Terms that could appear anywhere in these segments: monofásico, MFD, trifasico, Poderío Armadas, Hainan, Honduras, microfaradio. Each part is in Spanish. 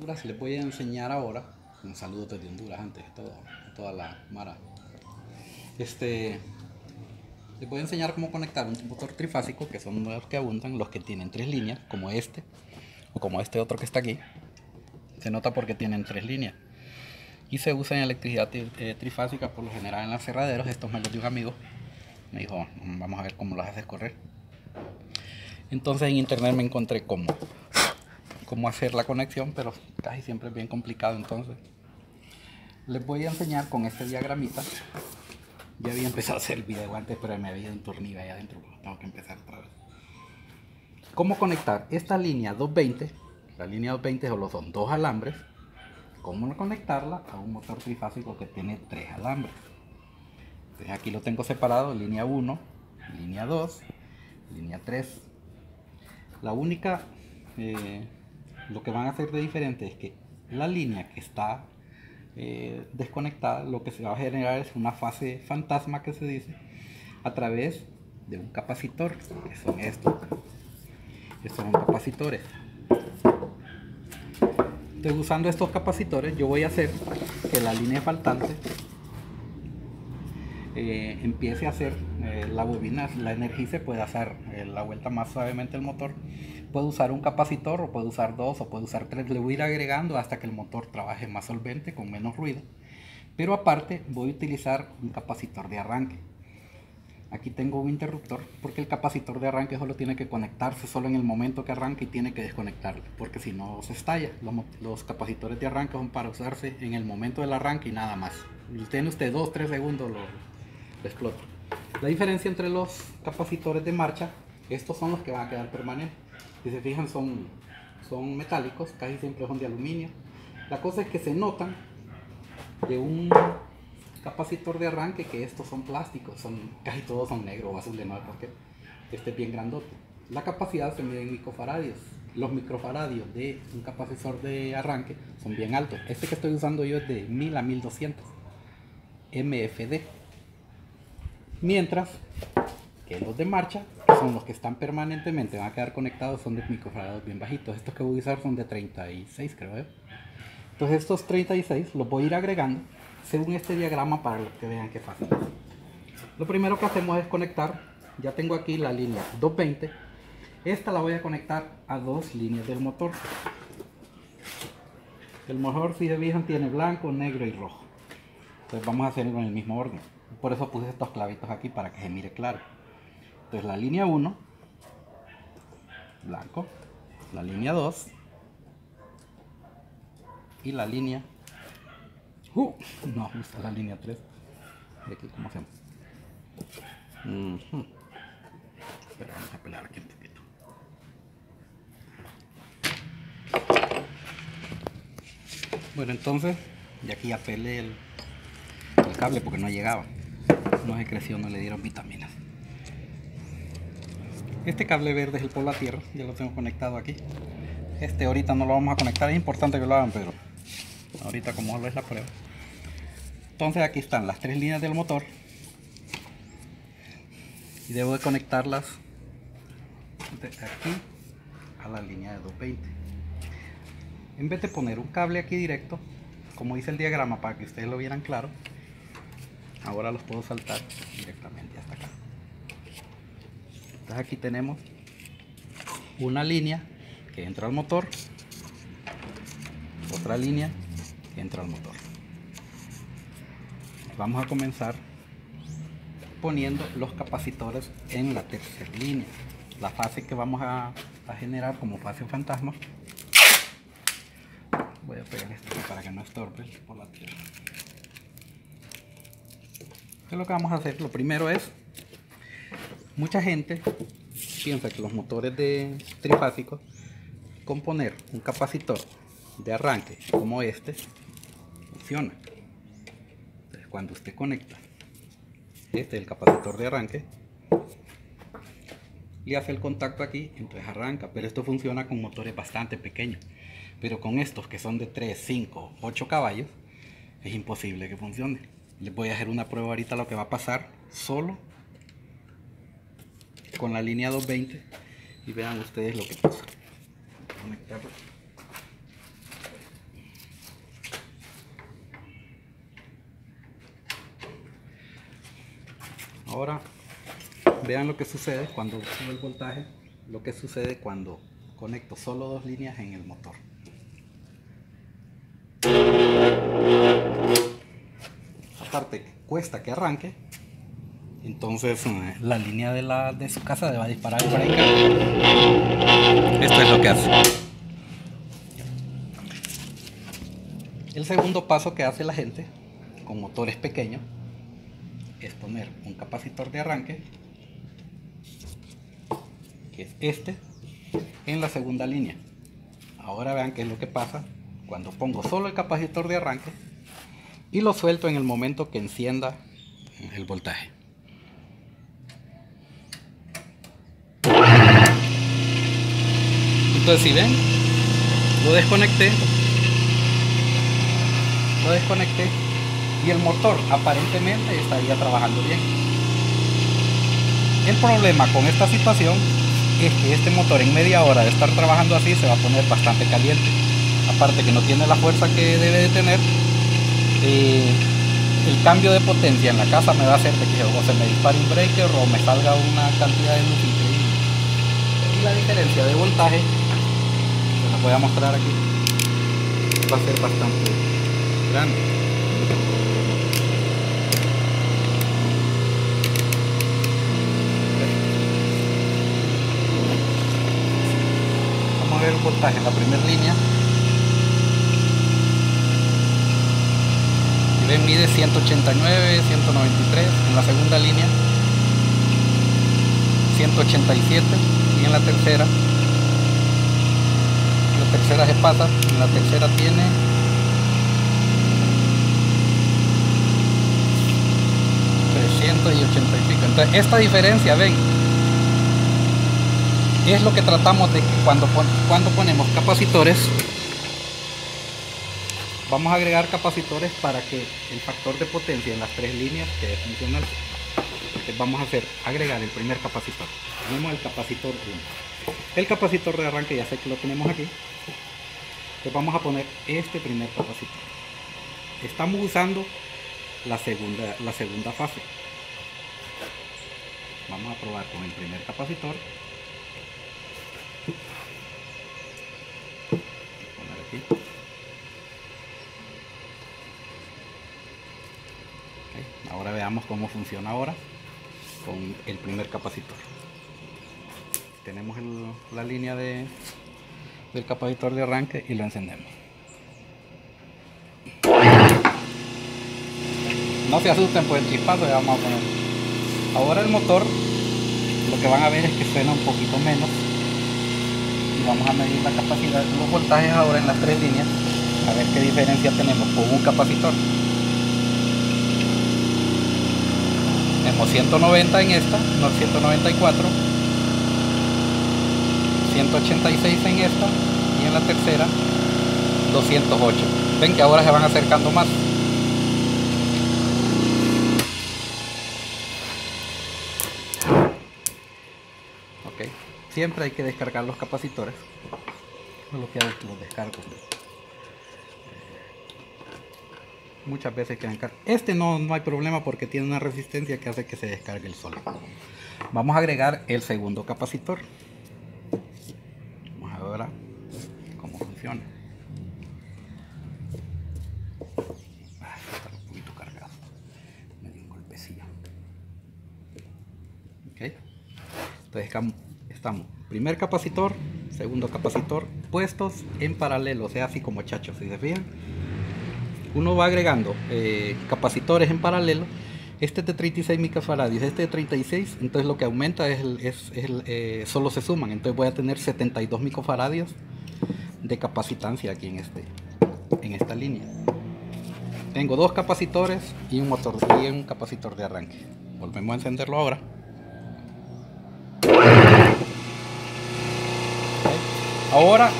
Honduras. Les voy a enseñar ahora, un saludo desde Honduras antes de todo, a toda la mara. Les voy a enseñar cómo conectar un motor trifásico, que son los que abundan, los que tienen tres líneas, como este, o como este otro que está aquí. Se nota porque tienen tres líneas. Y se usa en electricidad trifásica por lo general en los aserraderos. Estos me los dio un amigo. Me dijo, vamos a ver cómo los haces correr. Entonces en internet me encontré cómo hacer la conexión, pero casi siempre es bien complicado. Entonces les voy a enseñar con este diagramita. Ya había empezado a hacer el video antes, pero me había un tornillo allá adentro. Tengo que empezar otra vez. ¿Cómo conectar esta línea 220? La línea 220 solo son dos alambres. ¿Cómo conectarla a un motor trifásico que tiene tres alambres? Entonces aquí lo tengo separado, línea 1, línea 2, línea 3. La única, lo que van a hacer de diferente es que la línea que está desconectada, lo que se va a generar es una fase fantasma, que se dice, a través de un capacitor, que son estos. Estos son capacitores. Entonces, usando estos capacitores, yo voy a hacer que la línea faltante empiece a hacer la bobina, la energice, puede hacer la vuelta más suavemente el motor. Puedo usar un capacitor, o puedo usar dos, o puedo usar tres. Le voy a ir agregando hasta que el motor trabaje más solvente, con menos ruido. Pero aparte, voy a utilizar un capacitor de arranque. Aquí tengo un interruptor, porque el capacitor de arranque solo tiene que conectarse solo en el momento que arranque, y tiene que desconectarlo, porque si no se estalla. Los capacitores de arranque son para usarse en el momento del arranque y nada más. Tiene usted 2-3 segundos, lo explota. La diferencia entre los capacitores de marcha, estos son los que van a quedar permanentes. Si se fijan, son metálicos, casi siempre son de aluminio. La cosa es que se notan de un capacitor de arranque que estos son plásticos, casi todos son negros o azules, no sé por qué. Este es bien grandote. La capacidad se mide en microfaradios. Los microfaradios de un capacitor de arranque son bien altos. Este que estoy usando yo es de 1000 a 1200 MFD, mientras que los de marcha, que son los que están permanentemente, van a quedar conectados, son de microfaradios bien bajitos. Estos que voy a usar son de 36, creo yo. Entonces estos 36 los voy a ir agregando según este diagrama, para que vean qué fácil. Lo primero que hacemos es conectar. Ya tengo aquí la línea 220. Esta la voy a conectar a dos líneas del motor. El motor, si se fijan, tiene blanco, negro y rojo. Entonces vamos a hacerlo en el mismo orden. Por eso puse estos clavitos aquí, para que se mire claro. Entonces la línea 1, blanco, la línea 2 y la línea... no, esta es la línea 3. De aquí, ¿cómo hacemos? Pero vamos a pelar aquí un poquito. Bueno, entonces, de aquí apelé el cable porque no llegaba. No se creció, no le dieron vitaminas. Este cable verde es el por la tierra, ya lo tengo conectado aquí. Este ahorita no lo vamos a conectar, es importante que lo hagan, pero ahorita como lo es la prueba. Entonces aquí están las tres líneas del motor, y debo de conectarlas desde aquí a la línea de 220. En vez de poner un cable aquí directo, como dice el diagrama, para que ustedes lo vieran claro, ahora los puedo saltar directamente hasta acá. Entonces aquí tenemos una línea que entra al motor, otra línea que entra al motor. Vamos a comenzar poniendo los capacitores en la tercera línea, la fase que vamos a generar como fase fantasma. Voy a pegar esto para que no estorbe por la tierra. Entonces lo que vamos a hacer, lo primero es, mucha gente piensa que los motores de trifásicos, con poner un capacitor de arranque como este, funciona. Entonces, cuando usted conecta este es el capacitor de arranque, le hace el contacto aquí, entonces arranca. Pero esto funciona con motores bastante pequeños, pero con estos que son de 3, 5, 8 caballos es imposible que funcione. Les voy a hacer una prueba ahorita lo que va a pasar solo con la línea 220, y vean ustedes lo que pasa. Conectarlo. Ahora vean lo que sucede cuando subo el voltaje, lo que sucede cuando conecto solo dos líneas en el motor. Aparte cuesta que arranque, entonces la línea de su casa le va a disparar por ahí. Esto es lo que hace. El segundo paso que hace la gente con motores pequeños es poner un capacitor de arranque, que es este, en la segunda línea. Ahora vean qué es lo que pasa cuando pongo solo el capacitor de arranque y lo suelto en el momento que encienda el voltaje. Entonces, si ven, lo desconecté y el motor aparentemente estaría trabajando bien. El problema con esta situación es que este motor, en media hora de estar trabajando así, se va a poner bastante caliente. Aparte que no tiene la fuerza que debe de tener, el cambio de potencia en la casa me va a hacer de que o se me dispare un breaker o me salga una cantidad de luz increíble. Y la diferencia de voltaje, se las voy a mostrar aquí, va a ser bastante grande. El voltaje en la primera línea, si ven, mide 189, 193, en la segunda línea 187 y en la tercera se pasa, en la tercera tiene 385. Entonces esta diferencia, ven, es lo que tratamos de que cuando ponemos capacitores, vamos a agregar capacitores para que el factor de potencia en las tres líneas quede funcional. Entonces vamos a hacer agregar el primer capacitor. Tenemos el capacitor 1. El capacitor de arranque ya sé que lo tenemos aquí. Entonces vamos a poner este primer capacitor. Estamos usando la segunda fase. Vamos a probar con el primer capacitor. Aquí. Okay. Ahora veamos cómo funciona ahora con el primer capacitor. Tenemos la línea del capacitor de arranque y lo encendemos. No se asusten por el chispazo que vamos a poner. Ahora el motor, lo que van a ver es que suena un poquito menos. Vamos a medir la capacidad, los voltajes ahora en las tres líneas, a ver qué diferencia tenemos con un capacitor. Tenemos 190 en esta, no, 194, 186 en esta y en la tercera 208. Ven que ahora se van acercando más. Okay. Siempre hay que descargar los capacitores. Lo que hago es que los descargo. Muchas veces quedan cargados. Este no hay problema porque tiene una resistencia que hace que se descargue el solo. Vamos a agregar el segundo capacitor. Vamos a ver cómo funciona. Está un poquito cargado. Me dio un golpecillo. Ok. Entonces estamos, primer capacitor, segundo capacitor, puestos en paralelo, o sea, así como chachos, si se fijan. Uno va agregando capacitores en paralelo, este es de 36 microfaradios, este de 36, entonces lo que aumenta solo se suman, entonces voy a tener 72 microfaradios de capacitancia aquí en esta línea. Tengo dos capacitores y un capacitor de arranque. Volvemos a encenderlo ahora. Ahora,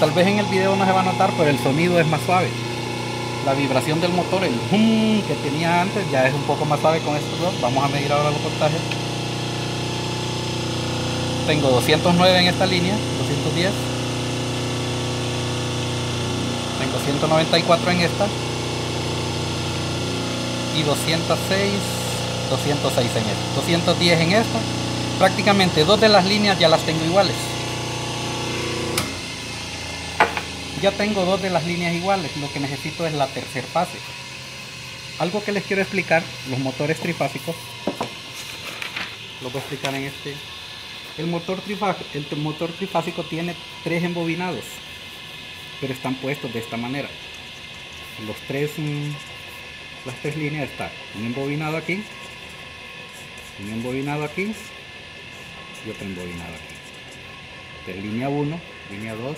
tal vez en el video no se va a notar, pero el sonido es más suave. La vibración del motor, el hum que tenía antes, ya es un poco más suave con estos dos. Vamos a medir ahora los voltajes. Tengo 209 en esta línea, 210. Tengo 194 en esta. Y 206, 206 en esta, 210 en esta. Prácticamente dos de las líneas ya las tengo iguales. Ya tengo dos de las líneas iguales, lo que necesito es la tercer fase. Algo que les quiero explicar, los motores trifásicos, los voy a explicar en este. El motor trifásico tiene tres embobinados, pero están puestos de esta manera. Las tres líneas están, un embobinado aquí y otro embobinado aquí. Entonces, línea 1, línea 2,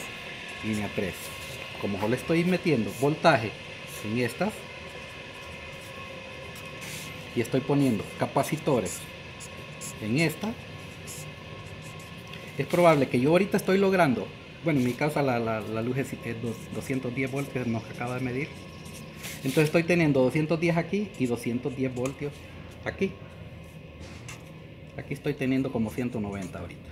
línea 3. Como yo le estoy metiendo voltaje en estas y estoy poniendo capacitores en esta, es probable que yo ahorita estoy logrando, bueno, en mi casa la luz es 210 voltios, nos acaba de medir. Entonces estoy teniendo 210 aquí y 210 voltios aquí. Aquí estoy teniendo como 190 ahorita.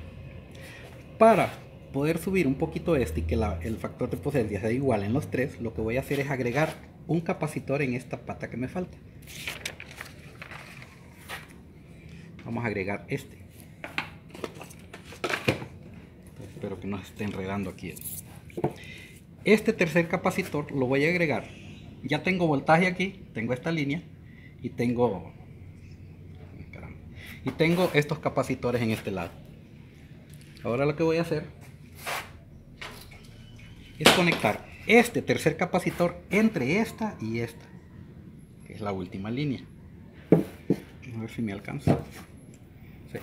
Para poder subir un poquito este y que el factor de potencia sea igual en los tres, lo que voy a hacer es agregar un capacitor en esta pata que me falta. Vamos a agregar este. Espero que no se esté enredando aquí. Este tercer capacitor lo voy a agregar. Ya tengo voltaje aquí, tengo esta línea y tengo estos capacitores en este lado. Ahora lo que voy a hacer es conectar este tercer capacitor entre esta y esta, que es la última línea. A ver si me alcanza. Sí.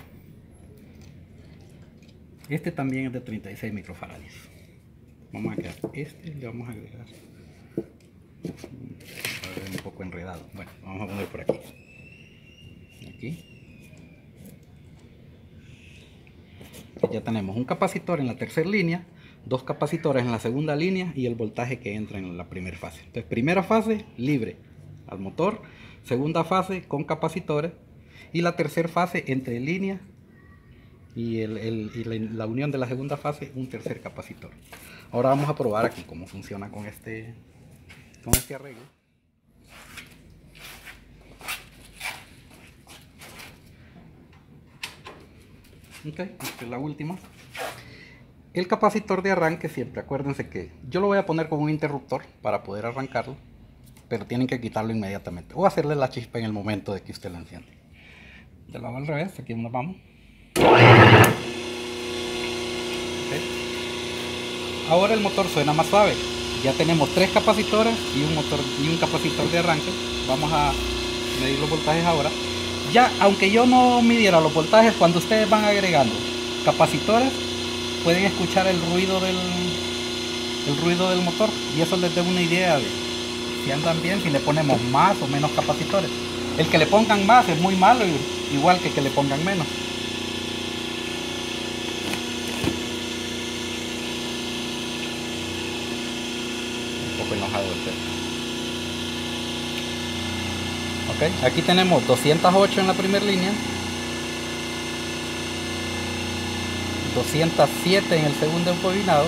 Este también es de 36 microfaradios. Vamos a quedar este, le vamos a agregar. A ver, un poco enredado. Bueno, vamos a poner por aquí. Aquí. Ya tenemos un capacitor en la tercera línea, dos capacitores en la segunda línea y el voltaje que entra en la primera fase. Entonces, primera fase libre al motor, segunda fase con capacitores y la tercera fase entre líneas y, la unión de la segunda fase, un tercer capacitor. Ahora vamos a probar aquí cómo funciona con este arreglo. Ok, esta es la última. El capacitor de arranque, siempre acuérdense que yo lo voy a poner con un interruptor para poder arrancarlo, pero tienen que quitarlo inmediatamente o hacerle la chispa en el momento de que usted lo enciende. De lado al revés, aquí nos vamos. Okay. Ahora el motor suena más suave. Ya tenemos tres capacitores y un capacitor de arranque. Vamos a medir los voltajes ahora. Ya, aunque yo no midiera los voltajes, cuando ustedes van agregando capacitores, pueden escuchar el ruido del motor y eso les da una idea de si andan bien, si le ponemos más o menos capacitores. El que le pongan más es muy malo, igual que le pongan menos. Un poco enojado este. Okay. Aquí tenemos 208 en la primera línea, 207 en el segundo embobinado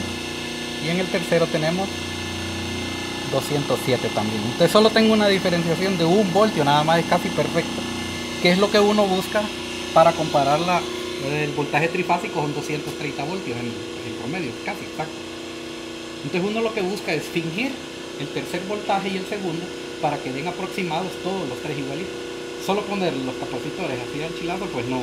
y en el tercero tenemos 207 también. Entonces solo tengo una diferenciación de 1 voltio, nada más, es casi perfecto, que es lo que uno busca para comparar el voltaje trifásico con 230 voltios en promedio, casi exacto. Entonces uno lo que busca es fingir el tercer voltaje y el segundo para que den aproximados todos los tres igualitos. Solo poner los capacitores así enchilados, pues no.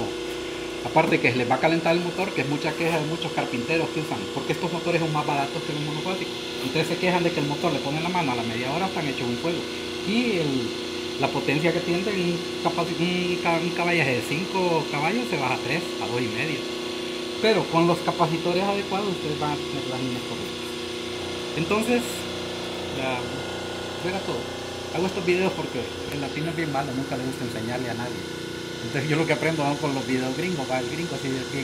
Aparte que les va a calentar el motor, que es mucha queja de muchos carpinteros que usan, porque estos motores son más baratos que los monopáticos. Entonces se quejan de que el motor le ponen la mano a la media hora, están hechos un fuego. Y la potencia que tiene un caballaje de 5 caballos se baja a 3, a 2 y medio. Pero con los capacitores adecuados ustedes van a tener las líneas correctas. Entonces, era todo. Hago estos videos porque el latino es bien malo, nunca le gusta enseñarle a nadie. Entonces yo lo que aprendo va con los videos gringos, va el gringo así bien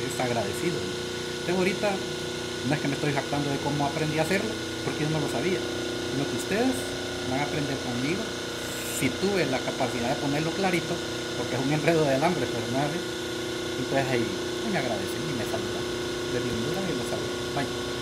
desagradecido. Entonces ahorita no es que me estoy jactando de cómo aprendí a hacerlo, porque yo no lo sabía. Lo que ustedes van a aprender conmigo, si tuve la capacidad de ponerlo clarito, porque es un enredo de alambre, pero no es. Entonces ahí me agradecen y me saludan desde Honduras y los saludan. Bye.